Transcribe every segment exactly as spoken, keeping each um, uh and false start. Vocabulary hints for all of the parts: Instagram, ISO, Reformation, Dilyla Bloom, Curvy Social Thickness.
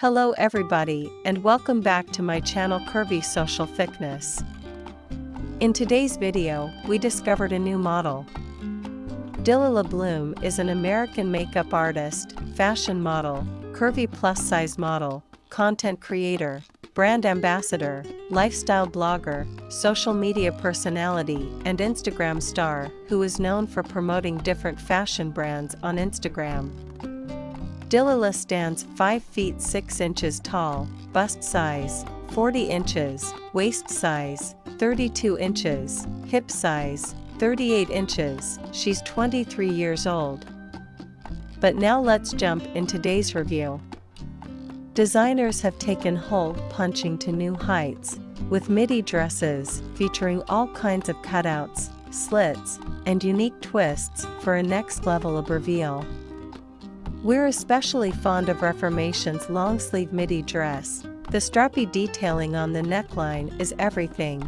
Hello everybody and welcome back to my channel Curvy Social Thickness. In today's video, we discovered a new model. Dilyla Bloom is an American makeup artist, fashion model, curvy plus-size model, content creator, brand ambassador, lifestyle blogger, social media personality, and Instagram star who is known for promoting different fashion brands on Instagram. Dilyla stands five feet six inches tall, bust size forty inches, waist size thirty-two inches, hip size thirty-eight inches. She's twenty-three years old. But now let's jump in today's review. Designers have taken hole punching to new heights, with midi dresses featuring all kinds of cutouts, slits, and unique twists for a next level of reveal. We're especially fond of Reformation's long-sleeve midi dress. The strappy detailing on the neckline is everything,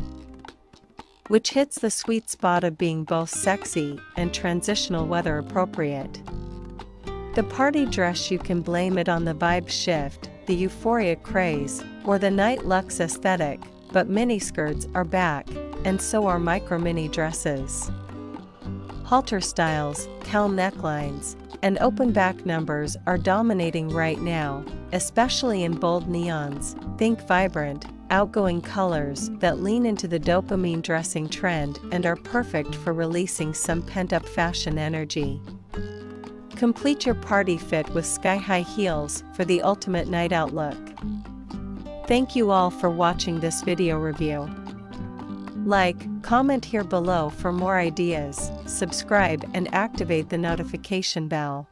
which hits the sweet spot of being both sexy and transitional weather appropriate. The party dress, you can blame it on the vibe shift, the euphoria craze, or the night luxe aesthetic, but miniskirts are back, and so are micro-mini dresses. Halter styles, cowl necklines, and open back numbers are dominating right now, especially in bold neons. Think vibrant, outgoing colors that lean into the dopamine dressing trend and are perfect for releasing some pent-up fashion energy. Complete your party fit with sky-high heels for the ultimate night out look. Thank you all for watching this video review. Like, comment here below for more ideas, subscribe and activate the notification bell.